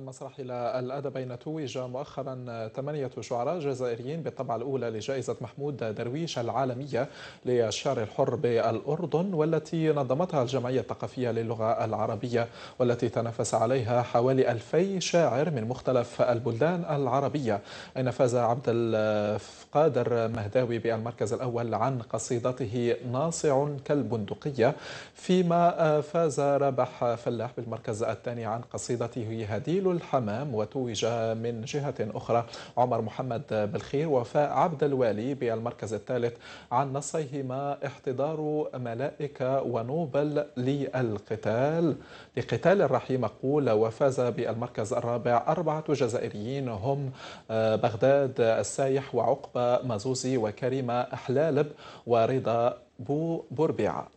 مسرح الأدب أين توج مؤخرا 8 شعراء جزائريين بالطبعة الأولى لجائزة محمود درويش العالمية للشعر الحر بالأردن، والتي نظمتها الجمعية الثقافية للغة العربية، والتي تنافس عليها حوالي 2000 شاعر من مختلف البلدان العربية، أين فاز عبد القادر مهداوي بالمركز الأول عن قصيدته ناصع كالبندقية، فيما فاز رابح فلاح بالمركز الثاني عن قصيدته هديل الحمام. وتوج من جهة أخرى عمر محمد بالخير وفاء عبد الوالي بالمركز الثالث عن نصيهما احتضار ملائكة ونوبل لقتال الرحيم مقول. وفاز بالمركز الرابع 4 جزائريين هم بغداد السايح وعقبة مازوزي وكريمة حلالب ورضا بو بربيعة.